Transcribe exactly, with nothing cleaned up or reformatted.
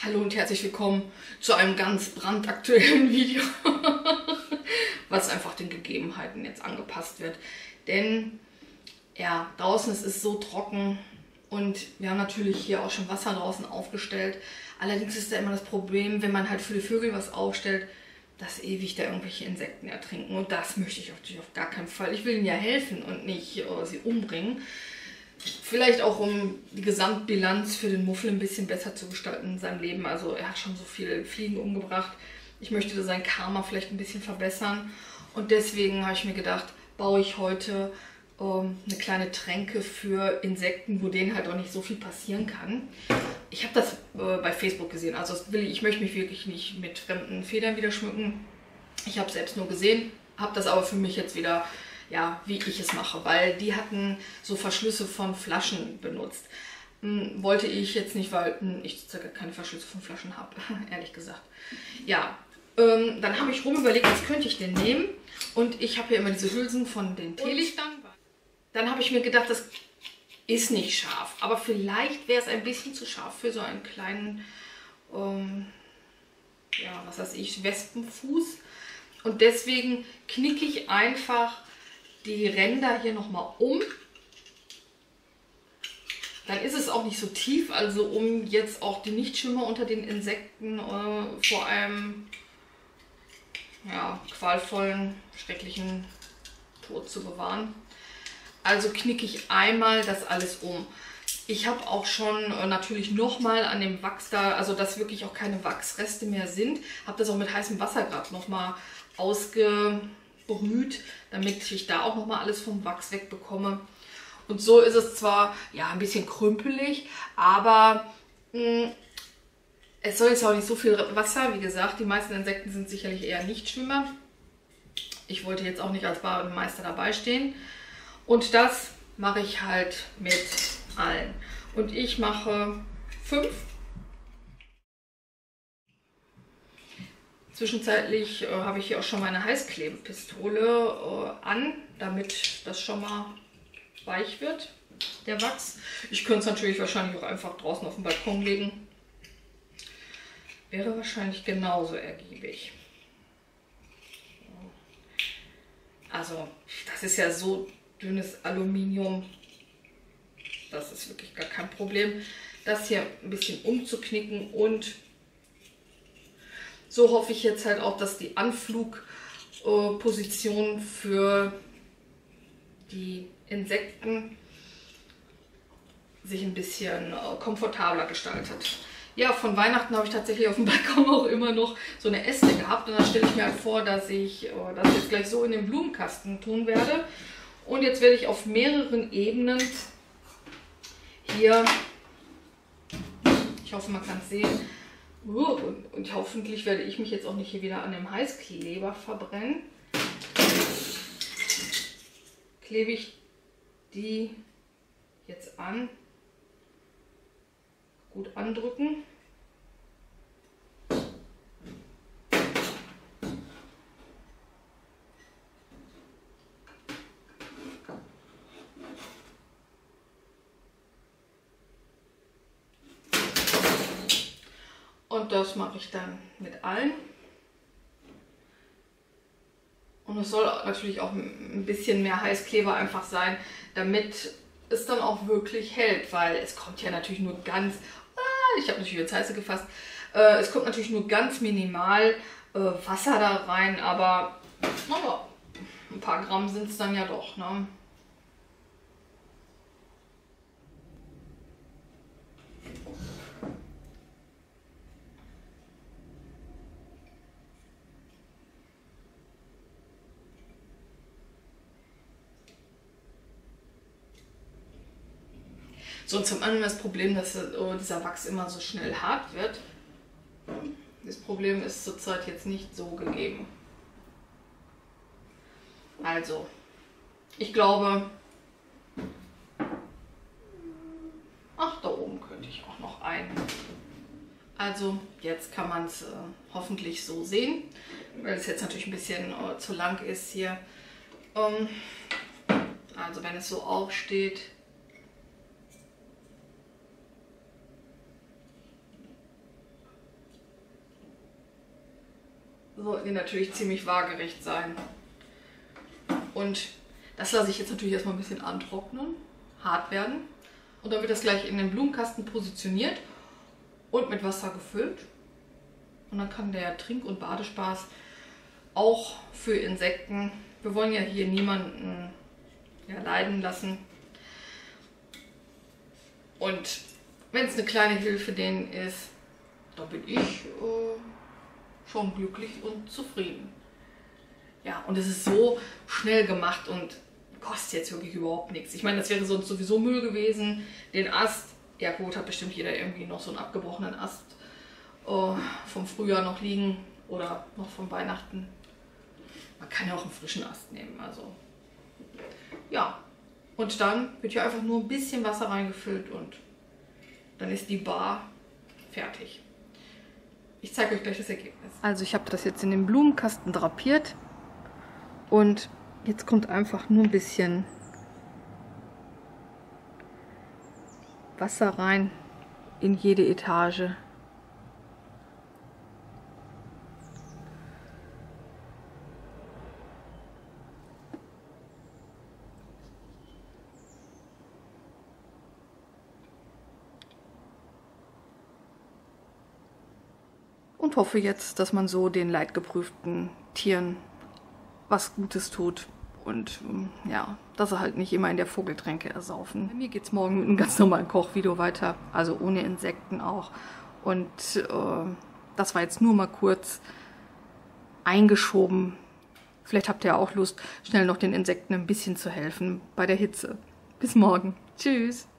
Hallo und herzlich willkommen zu einem ganz brandaktuellen Video, was einfach den Gegebenheiten jetzt angepasst wird. Denn ja, draußen es ist so trocken und wir haben natürlich hier auch schon Wasser draußen aufgestellt. Allerdings ist da immer das Problem, wenn man halt für die Vögel was aufstellt, dass ewig da irgendwelche Insekten ertrinken. Und das möchte ich natürlich auf gar keinen Fall. Ich will ihnen ja helfen und nicht äh, sie umbringen. Vielleicht auch, um die Gesamtbilanz für den Muffel ein bisschen besser zu gestalten in seinem Leben. Also er hat schon so viele Fliegen umgebracht. Ich möchte sein Karma vielleicht ein bisschen verbessern. Und deswegen habe ich mir gedacht, baue ich heute ähm, eine kleine Tränke für Insekten, wo denen halt auch nicht so viel passieren kann. Ich habe das äh, bei Facebook gesehen. Also das will ich, ich möchte mich wirklich nicht mit fremden Federn wieder schmücken. Ich habe es selbst nur gesehen, habe das aber für mich jetzt wieder... ja, wie ich es mache, weil die hatten so Verschlüsse von Flaschen benutzt. Hm, wollte ich jetzt nicht, weil hm, ich keine Verschlüsse von Flaschen habe, ehrlich gesagt. Ja, ähm, dann habe ich rum überlegt, was könnte ich denn nehmen? Und ich habe hier immer diese Hülsen von den Teelichtern. Dann habe ich mir gedacht, das ist nicht scharf, aber vielleicht wäre es ein bisschen zu scharf für so einen kleinen, ähm, ja, was weiß ich, Wespenfuß. Und deswegen knicke ich einfach die Ränder hier nochmal um. Dann ist es auch nicht so tief, also um jetzt auch die Nichtschwimmer unter den Insekten äh, vor einem ja, qualvollen, schrecklichen Tod zu bewahren. Also knicke ich einmal das alles um. Ich habe auch schon äh, natürlich nochmal an dem Wachs da, also dass wirklich auch keine Wachsreste mehr sind, habe das auch mit heißem Wasser gerade nochmal ausge... bemüht, damit ich da auch nochmal alles vom Wachs wegbekomme. Und so ist es zwar ja ein bisschen krümpelig, aber mh, es soll jetzt auch nicht so viel Wasser, wie gesagt, die meisten Insekten sind sicherlich eher Nichtschwimmer. Ich wollte jetzt auch nicht als Bademeister dabei stehen. Und das mache ich halt mit allen. Und ich mache fünf. Zwischenzeitlich äh, habe ich hier auch schon meine Heißklebepistole äh, an, damit das schon mal weich wird, der Wachs. Ich könnte es natürlich wahrscheinlich auch einfach draußen auf den Balkon legen. Wäre wahrscheinlich genauso ergiebig. Also das ist ja so dünnes Aluminium, das ist wirklich gar kein Problem. Das hier ein bisschen umzuknicken und... so hoffe ich jetzt halt auch, dass die Anflugposition äh, für die Insekten sich ein bisschen äh, komfortabler gestaltet. Ja, von Weihnachten habe ich tatsächlich auf dem Balkon auch immer noch so eine Äste gehabt. Und da stelle ich mir halt vor, dass ich äh, das jetzt gleich so in den Blumenkasten tun werde. Und jetzt werde ich auf mehreren Ebenen hier, ich hoffe, man kann es sehen, Und, und hoffentlich werde ich mich jetzt auch nicht hier wieder an dem Heißkleber verbrennen. Klebe ich die jetzt an. Gut andrücken. Und das mache ich dann mit allen. Und es soll natürlich auch ein bisschen mehr Heißkleber einfach sein, damit es dann auch wirklich hält. Weil es kommt ja natürlich nur ganz, ah, ich habe natürlich jetzt heiße gefasst, äh, es kommt natürlich nur ganz minimal äh, Wasser da rein, aber naja, ein paar Gramm sind es dann ja doch, ne? So, zum anderen das Problem, dass oh, dieser Wachs immer so schnell hart wird. Das Problem ist zurzeit jetzt nicht so gegeben. Also, ich glaube... ach, da oben könnte ich auch noch ein. Also, jetzt kann man es äh, hoffentlich so sehen, weil es jetzt natürlich ein bisschen äh, zu lang ist hier. Ähm, also, wenn es so aufsteht... sollten die natürlich ziemlich waagerecht sein. Und das lasse ich jetzt natürlich erstmal ein bisschen antrocknen, hart werden. Und dann wird das gleich in den Blumenkasten positioniert und mit Wasser gefüllt. Und dann kann der Trink- und Badespaß auch für Insekten, wir wollen ja hier niemanden ja, leiden lassen. Und wenn es eine kleine Hilfe denen ist, dann bin ich äh, schon glücklich und zufrieden. Ja, und es ist so schnell gemacht und kostet jetzt wirklich überhaupt nichts. Ich meine, das wäre sonst sowieso Müll gewesen. Den Ast, ja gut, hat bestimmt jeder irgendwie noch so einen abgebrochenen Ast äh, vom Frühjahr noch liegen oder noch von Weihnachten. Man kann ja auch einen frischen Ast nehmen, also ja. Und dann wird hier einfach nur ein bisschen Wasser reingefüllt und dann ist die Bar fertig. Ich zeige euch gleich das Ergebnis. Also ich habe das jetzt in den Blumenkasten drapiert und jetzt kommt einfach nur ein bisschen Wasser rein in jede Etage. Und hoffe jetzt, dass man so den leidgeprüften Tieren was Gutes tut und ja, dass sie halt nicht immer in der Vogeltränke ersaufen. Bei mir geht es morgen mit einem ganz normalen Kochvideo weiter, also ohne Insekten auch. Und äh, das war jetzt nur mal kurz eingeschoben. Vielleicht habt ihr auch Lust, schnell noch den Insekten ein bisschen zu helfen bei der Hitze. Bis morgen. Tschüss.